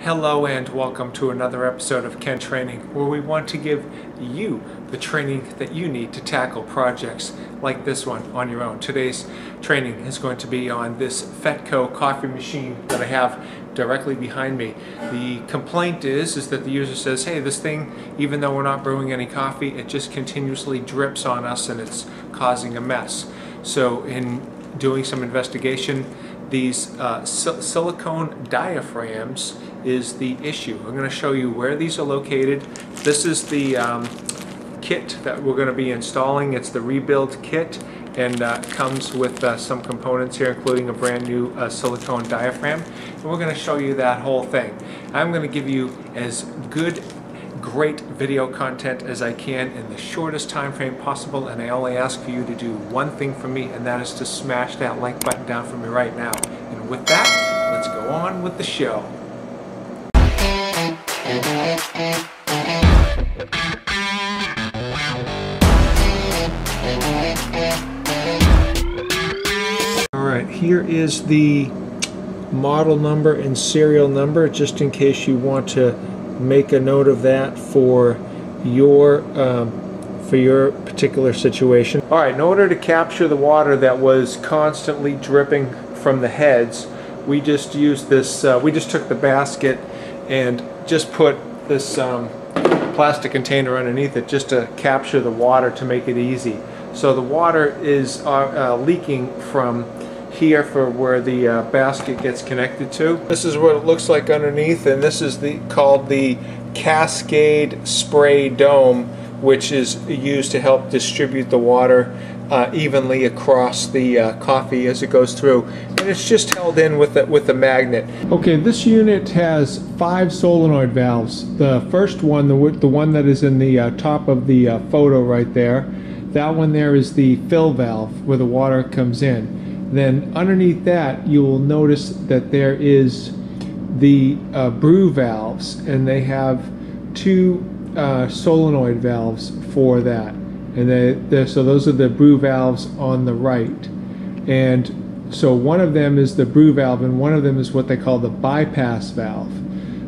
Hello and welcome to another episode of KenTraining, where we want to give you the training that you need to tackle projects like this one on your own. Today's training is going to be on this Fetco coffee machine that I have directly behind me. The complaint is that the user says, hey, this thing, even though we're not brewing any coffee, it just continuously drips on us and it's causing a mess. So in doing some investigation, these silicone diaphragms is the issue. I'm going to show you where these are located. This is the kit that we're going to be installing. It's the rebuild kit and comes with some components here, including a brand new silicone diaphragm. And we're going to show you that whole thing. I'm going to give you as great video content as I can in the shortest time frame possible, and I only ask for you to do one thing for me, and that is to smash that like button down for me right now. And with that, let's go on with the show. Alright, here is the model number and serial number, just in case you want to make a note of that for your particular situation. All right, in order to capture the water that was constantly dripping from the heads, we just used this. We just took the basket and just put this plastic container underneath it just to capture the water to make it easy. So the water is leaking from here for where the basket gets connected to. This is what it looks like underneath, and this is called the Cascade Spray Dome, which is used to help distribute the water evenly across the coffee as it goes through, and it's just held in with a magnet. Okay, this unit has 5 solenoid valves. The first one, the one that is in the top of the photo right there, that one there is the fill valve where the water comes in. Then underneath that you will notice that there is the brew valves, and they have 2 solenoid valves for that, and so those are the brew valves on the right. And so one of them is the brew valve and one of them is what they call the bypass valve.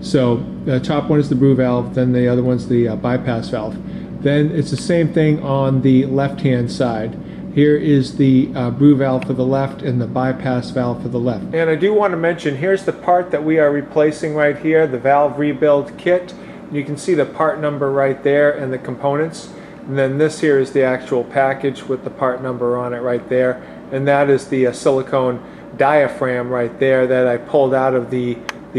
So the top one is the brew valve, then the other one's the bypass valve. Then it's the same thing on the left hand side. Here is the brew valve for the left and the bypass valve for the left. And I do want to mention, here's the part that we are replacing right here, the valve rebuild kit. You can see the part number right there and the components. And then this here is the actual package with the part number on it right there. And that is the silicone diaphragm right there that I pulled out of the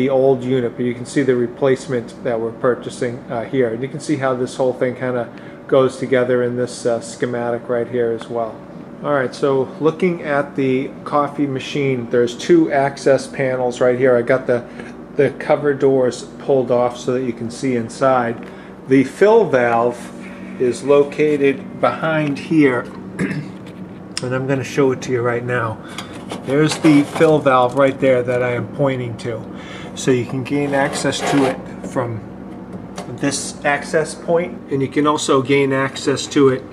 old unit. But you can see the replacement that we're purchasing here. And you can see how this whole thing kind of goes together in this schematic right here as well. Alright, so looking at the coffee machine, there's 2 access panels right here. I got the cover doors pulled off so that you can see inside. The fill valve is located behind here, and I'm going to show it to you right now. There's the fill valve right there that I am pointing to. So you can gain access to it from this access point, and you can also gain access to it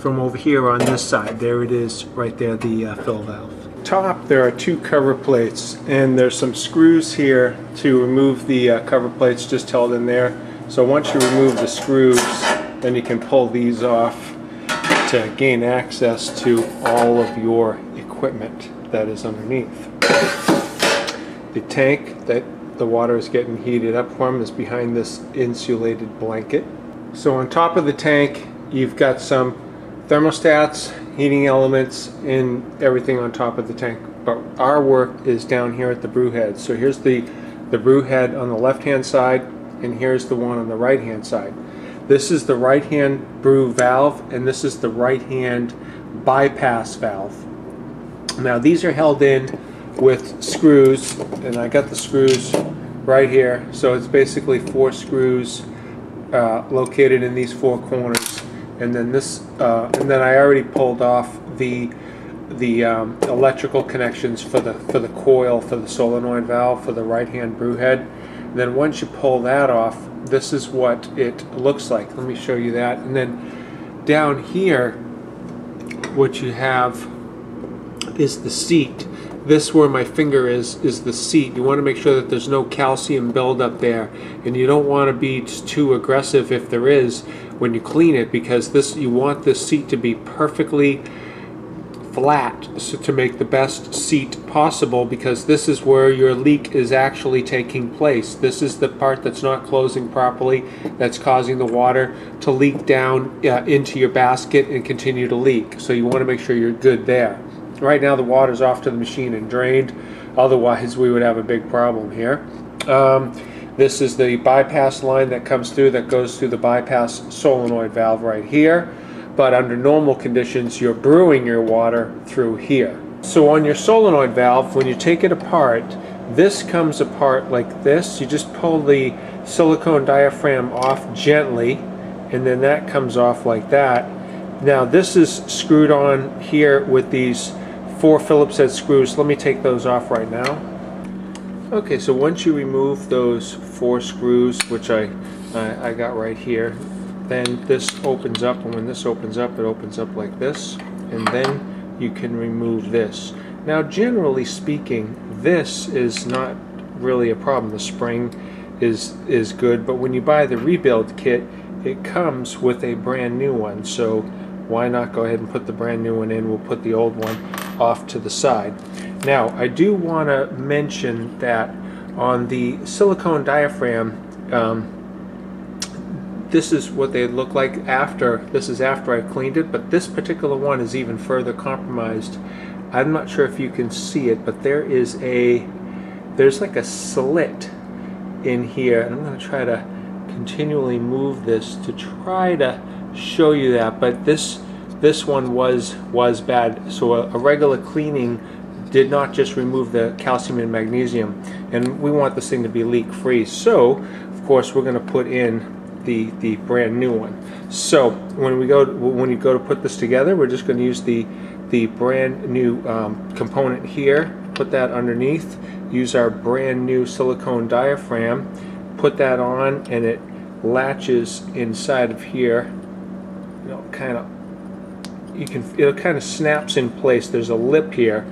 from over here on this side. There it is right there, the fill valve. Top, there are 2 cover plates, and there's some screws here to remove the cover plates just held in there. So once you remove the screws, then you can pull these off to gain access to all of your equipment that is underneath. The tank that the water is getting heated up from is behind this insulated blanket. So on top of the tank you've got some thermostats, heating elements, and everything on top of the tank, but our work is down here at the brew head. So here's the brew head on the left hand side, and here's the one on the right hand side. This is the right hand brew valve, and this is the right hand bypass valve. Now these are held in with screws, and I got the screws right here. So it's basically 4 screws located in these 4 corners, and then this and then I already pulled off the electrical connections for the coil for the solenoid valve for the right hand brew head. And then once you pull that off, this is what it looks like. Let me show you that. And then down here what you have is the seat. this where my finger is the seat. You want to make sure that there's no calcium buildup there, and you don't want to be too aggressive if there is when you clean it, because this, you want this seat to be perfectly flat, so to make the best seat possible, because this is where your leak is actually taking place. This is the part that's not closing properly, that's causing the water to leak down into your basket and continue to leak. So you want to make sure you're good there. Right now the water's off to the machine and drained, otherwise we would have a big problem here. This is the bypass line that comes through, that goes through the bypass solenoid valve right here. But under normal conditions, you're brewing your water through here. So on your solenoid valve, when you take it apart, this comes apart like this. You just pull the silicone diaphragm off gently, and then that comes off like that. Now this is screwed on here with these 4 Phillips head screws. Let me take those off right now. Okay, so once you remove those 4 screws, which I got right here, then this opens up, and when this opens up, it opens up like this, and then you can remove this. Now generally speaking, this is not really a problem. The spring is good, but when you buy the rebuild kit, it comes with a brand new one, so why not go ahead and put the brand new one in? We'll put the old one off to the side. Now I do want to mention that on the silicone diaphragm, this is what they look like after. This is after I cleaned it, but this particular one is even further compromised. I'm not sure if you can see it, but there is there's like a slit in here, and I'm going to try to continually move this to try to show you that. But this one was bad. So a regular cleaning did not just remove the calcium and magnesium, and we want this thing to be leak free. So of course we're going to put in the brand new one. So when you go to put this together, we're just going to use the brand new component here. Put that underneath. Use our brand new silicone diaphragm. Put that on, and it latches inside of here. It kind of snaps in place. There's a lip here.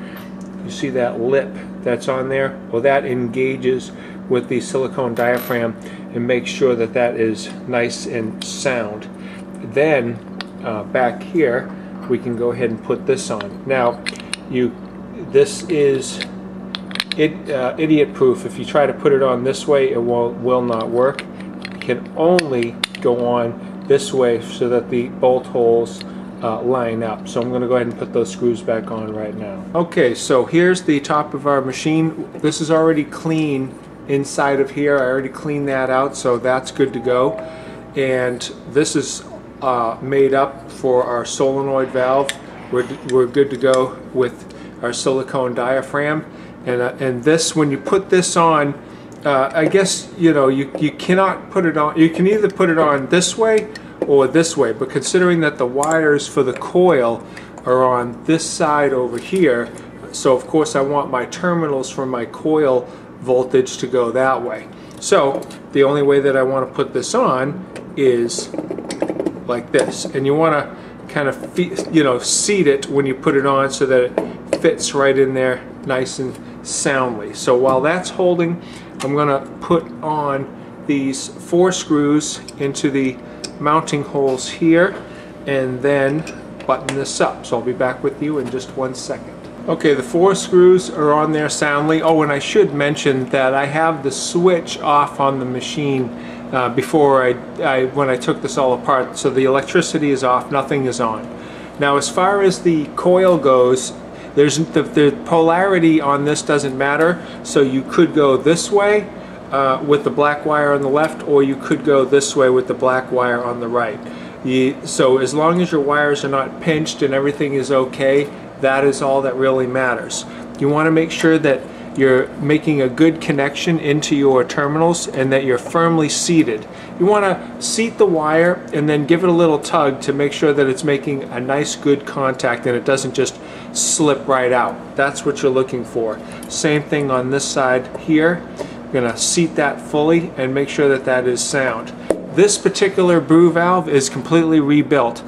You see that lip that's on there? Well, that engages with the silicone diaphragm and make sure that that is nice and sound. Then back here we can go ahead and put this on. Now this is idiot proof. If you try to put it on this way, it will not work. It can only go on this way so that the bolt holes line up. So I'm going to go ahead and put those screws back on right now. Okay, so here's the top of our machine. This is already clean inside of here. I already cleaned that out, so that's good to go. And this is made up for our solenoid valve. We're good to go with our silicone diaphragm. And this, when you put this on, I guess, you know, you cannot put it on. You can either put it on this way or this way, but considering that the wires for the coil are on this side over here, so of course I want my terminals for my coil voltage to go that way. So the only way that I want to put this on is like this, and you want to kind of seat it when you put it on so that it fits right in there nice and soundly. So while that's holding, I'm gonna put on these 4 screws into the mounting holes here and then button this up. So I'll be back with you in just one second. Okay, the 4 screws are on there soundly. Oh, and I should mention that I have the switch off on the machine before when I took this all apart, so the electricity is off, nothing is on. Now as far as the coil goes, there's the polarity on this doesn't matter, so you could go this way with the black wire on the left, or you could go this way with the black wire on the right. So as long as your wires are not pinched and everything is okay, that is all that really matters. You want to make sure that you're making a good connection into your terminals and that you're firmly seated. You want to seat the wire and then give it a little tug to make sure that it's making a nice good contact and it doesn't just slip right out. That's what you're looking for. Same thing on this side here. Going to seat that fully and make sure that that is sound. This particular brew valve is completely rebuilt.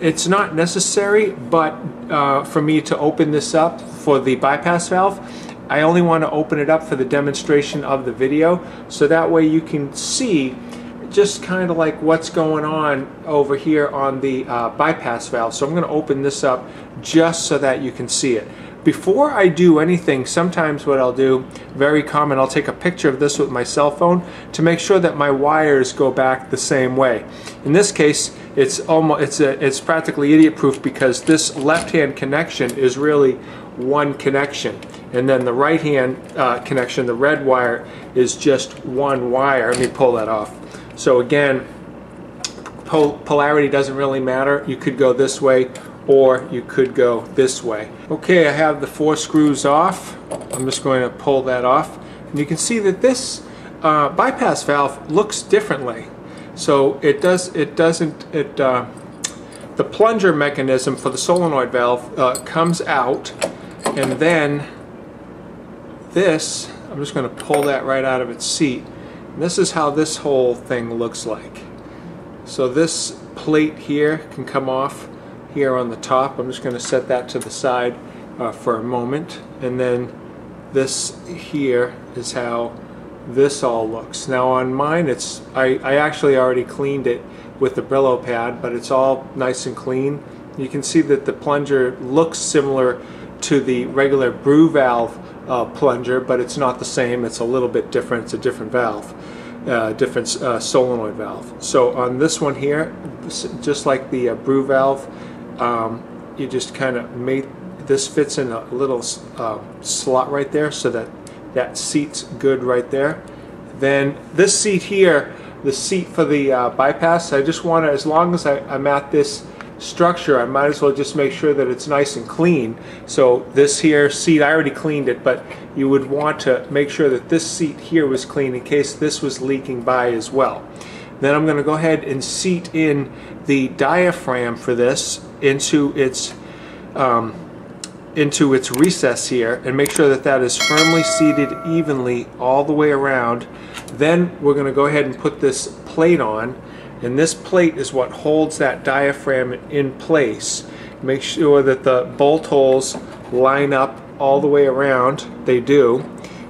It's not necessary, but for me to open this up for the bypass valve. I only want to open it up for the demonstration of the video, so that way you can see just kind of like what's going on over here on the bypass valve. So I'm going to open this up just so that you can see it. Before I do anything, sometimes what I'll do, very common, I'll take a picture of this with my cell phone to make sure that my wires go back the same way. In this case, it's practically idiot-proof, because this left-hand connection is really one connection, and then the right-hand connection, the red wire, is just one wire. Let me pull that off. So again, polarity doesn't really matter. You could go this way, or you could go this way. Okay, I have the 4 screws off. I'm just going to pull that off. And you can see that this bypass valve looks differently. So the plunger mechanism for the solenoid valve comes out, and then this, I'm just going to pull that right out of its seat. And this is how this whole thing looks like. So this plate here can come off here on the top. I'm just going to set that to the side for a moment, and then this here is how this all looks. Now on mine, I actually already cleaned it with the Brillo pad, but it's all nice and clean. You can see that the plunger looks similar to the regular brew valve plunger, but it's not the same. It's a little bit different. It's a different valve, different solenoid valve. So on this one here, just like the brew valve, you just kind of made this fits in a little slot right there, so that that seat's good right there. Then this seat here, the seat for the bypass, I just want to, as long as I'm at this structure, I might as well just make sure that it's nice and clean. So this here seat, I already cleaned it, but you would want to make sure that this seat here was clean in case this was leaking by as well. Then I'm going to go ahead and seat in the diaphragm for this into its recess here, and make sure that that is firmly seated evenly all the way around. Then we're going to go ahead and put this plate on, and this plate is what holds that diaphragm in place. Make sure that the bolt holes line up all the way around. They do.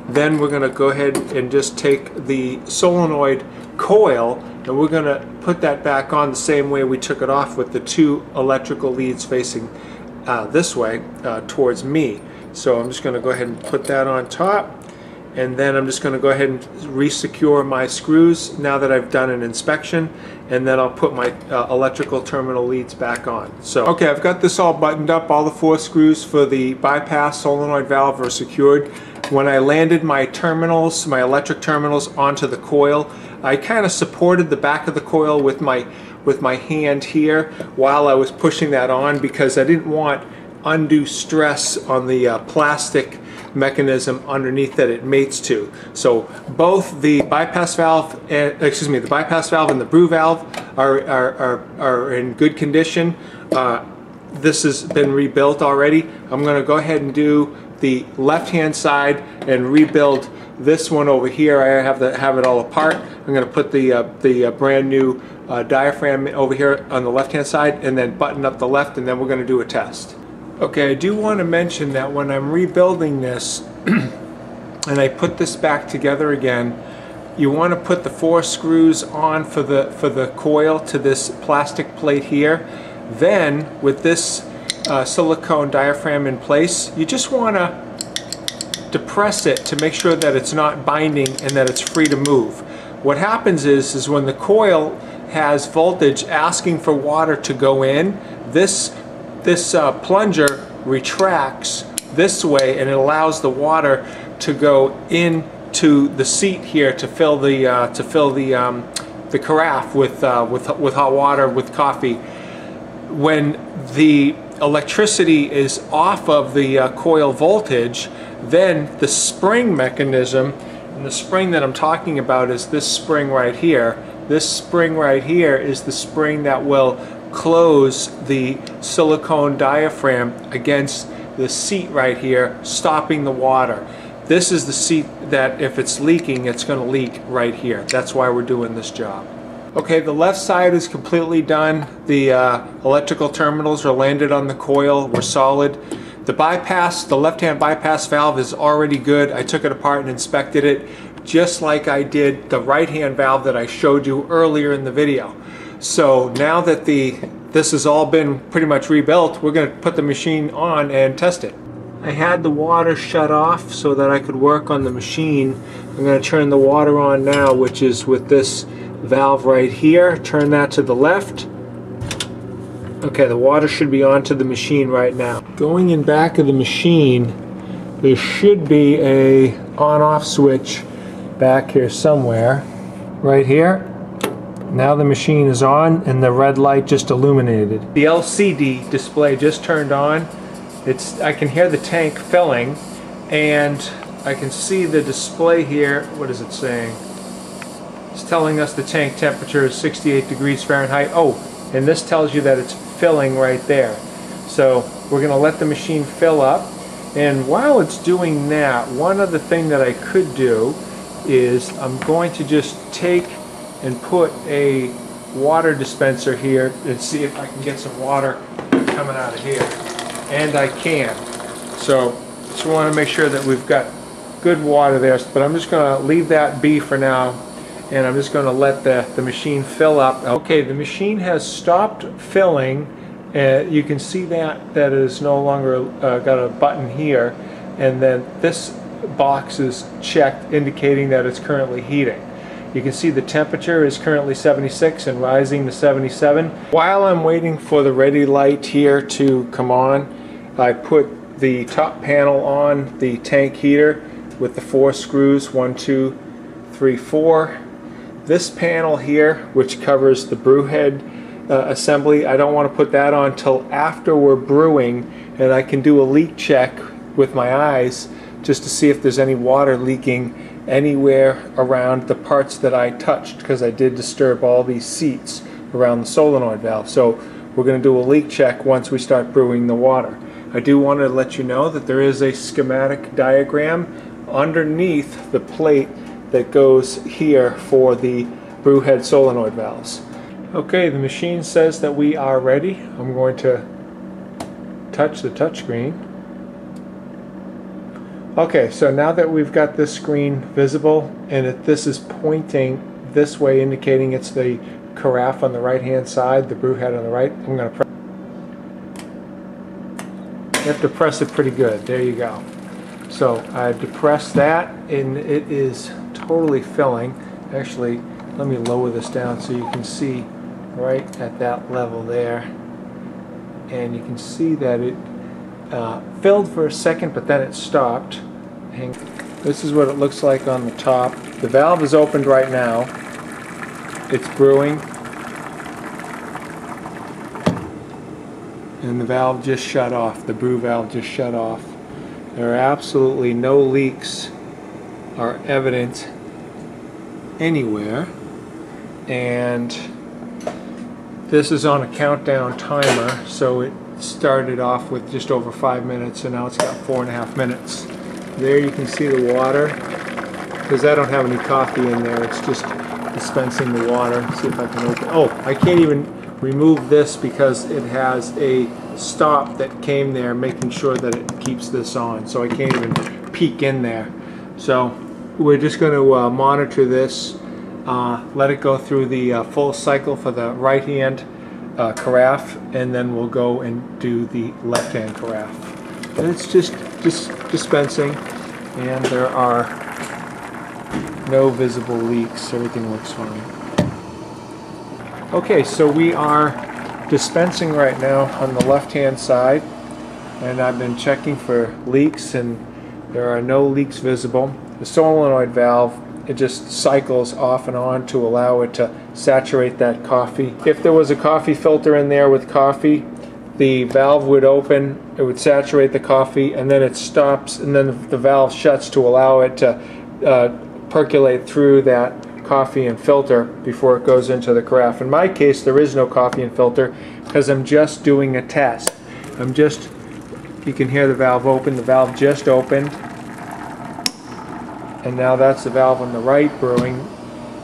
Then we're going to go ahead and just take the solenoid coil, and we're going to put that back on the same way we took it off, with the 2 electrical leads facing this way towards me. So I'm just going to go ahead and put that on top, and then I'm just going to go ahead and re-secure my screws now that I've done an inspection, and then I'll put my electrical terminal leads back on. So okay, I've got this all buttoned up. All the 4 screws for the bypass solenoid valve are secured. When I landed my terminals, my electric terminals, onto the coil, I kind of supported the back of the coil with my hand here while I was pushing that on, because I didn't want undue stress on the plastic mechanism underneath that it mates to. So both the bypass valve, the bypass valve and the brew valve are in good condition. This has been rebuilt already. I'm going to go ahead and do the left-hand side and rebuild this one over here. I have to have it all apart. I'm going to put the brand new diaphragm over here on the left-hand side, and then button up the left, and then we're going to do a test. Okay, I do want to mention that when I'm rebuilding this and I put this back together again, you want to put the 4 screws on for the coil to this plastic plate here. Then with this silicone diaphragm in place, you just want to depress it to make sure that it's not binding and that it's free to move. What happens is when the coil has voltage asking for water to go in, this plunger retracts this way, and it allows the water to go into the seat here to fill the carafe with hot water, with coffee. When the electricity is off of the coil voltage, then the spring mechanism, and the spring that I'm talking about is this spring right here. This spring right here is the spring that will close the silicone diaphragm against the seat right here, stopping the water. This is the seat that if it's leaking, it's going to leak right here. That's why we're doing this job. Okay, the left side is completely done. The electrical terminals are landed on the coil. We're solid. The bypass, the left-hand bypass valve is already good. I took it apart and inspected it just like I did the right-hand valve that I showed you earlier in the video. So now that this has all been pretty much rebuilt, we're going to put the machine on and test it. I had the water shut off so that I could work on the machine. I'm going to turn the water on now, which is with this valve right here. Turn that to the left. Okay, the water should be onto the machine right now. Going in back of the machine, there should be a on-off switch back here somewhere. Right here. Now the machine is on and the red light just illuminated. The LCD display just turned on. I can hear the tank filling and I can see the display here. What is it saying? It's telling us the tank temperature is 68 degrees Fahrenheit. Oh, and this tells you that it's filling right there. So we're going to let the machine fill up, and while it's doing that, one other thing that I could do is I'm going to just take and put a water dispenser here and see if I can get some water coming out of here, and I can. So just want to make sure that we've got good water there, but I'm just going to leave that be for now. And I'm just going to let the machine fill up. Okay, the machine has stopped filling. You can see that it is no longer got a button here. And then this box is checked, indicating that it's currently heating. You can see the temperature is currently 76 and rising to 77. While I'm waiting for the ready light here to come on, I put the top panel on the tank heater with the 4 screws, 1, 2, 3, 4. This panel here, which covers the brew head assembly, I don't want to put that on till after we're brewing, and I can do a leak check with my eyes just to see if there's any water leaking anywhere around the parts that I touched, because I did disturb all these seats around the solenoid valve. So we're going to do a leak check once we start brewing the water. I do want to let you know that there is a schematic diagram underneath the plate that goes here for the brew head solenoid valves. Okay, the machine says that we are ready. I'm going to touch the touchscreen. Okay, so now that we've got this screen visible, and this is pointing this way, indicating it's the carafe on the right hand side, the brew head on the right. I'm going to press. You have to press it pretty good. There you go. So I depress that, and it is totally filling. Actually, let me lower this down so you can see right at that level there, and you can see that it filled for a second, but then it stopped. And this is what it looks like on the top. The valve is opened right now. It's brewing, and the valve just shut off. The brew valve just shut off. There are absolutely no leaks are evident anywhere, and this is on a countdown timer, so it started off with just over 5 minutes, and now it's got 4.5 minutes. There you can see the water, because I don't have any coffee in there, it's just dispensing the water. Let's see if I can open. Oh, I can't even remove this because it has a stop that came there making sure that it keeps this on, so I can't even peek in there. So we're just going to monitor this, let it go through the full cycle for the right hand carafe, and then we'll go and do the left hand carafe. And it's just dispensing, and there are no visible leaks. Everything looks fine. Okay, so we are dispensing right now on the left-hand side, and I've been checking for leaks, and there are no leaks visible. The solenoid valve, it just cycles off and on to allow it to saturate that coffee. If there was a coffee filter in there with coffee, the valve would open, it would saturate the coffee, and then it stops, and then the valve shuts to allow it to percolate through that coffee and filter before it goes into the carafe. In my case, there is no coffee and filter because I'm just doing a test. You can hear the valve open. The valve just opened, and now that's the valve on the right brewing,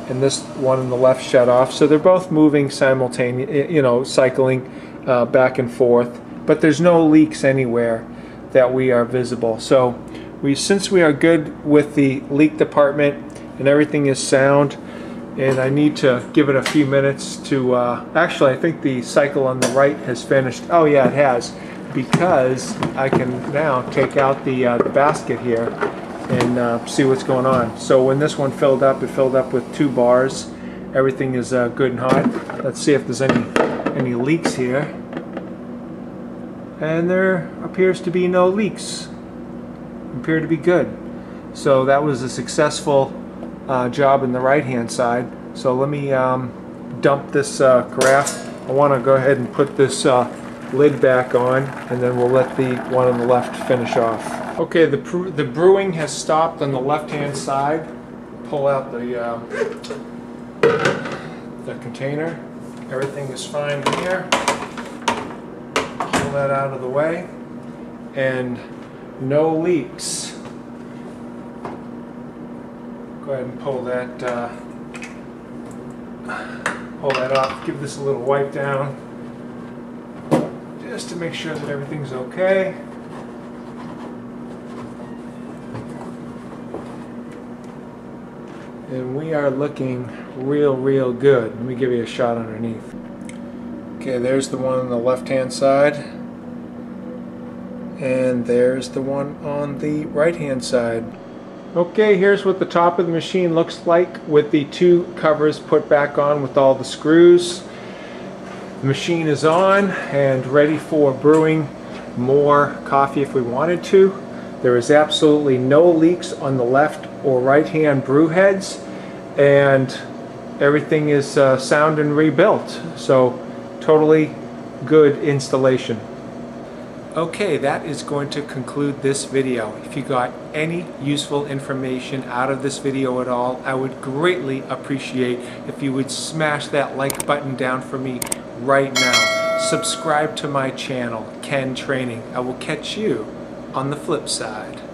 and this one on the left shut off. So they're both moving simultaneously, cycling back and forth, but there's no leaks anywhere that we are visible. So since we are good with the leak department and everything is sound, and I need to give it a few minutes to, actually I think the cycle on the right has finished. Oh yeah, it has, because I can now take out the basket here and see what's going on. So when this one filled up, it filled up with 2 bars. Everything is good and hot. Let's see if there's any leaks here. And there appears to be no leaks. Appear to be good. So that was a successful job in the right hand side. So let me dump this carafe. I want to go ahead and put this lid back on, and then we'll let the one on the left finish off. Okay, the brewing has stopped on the left hand side. Pull out the container. Everything is fine here. Pull that out of the way, and no leaks. Go ahead and pull that off. Give this a little wipe down just to make sure that everything's okay. And we are looking real good. Let me give you a shot underneath. Okay, there's the one on the left hand side, and there's the one on the right hand side. Okay, here's what the top of the machine looks like with the 2 covers put back on with all the screws. The machine is on and ready for brewing more coffee if we wanted to. There is absolutely no leaks on the left or right hand brew heads, and everything is sound and rebuilt. So totally good installation. Okay, that is going to conclude this video. If you got any useful information out of this video at all, I would greatly appreciate if you would smash that like button down for me right now. Subscribe to my channel, KenTraining. I will catch you on the flip side.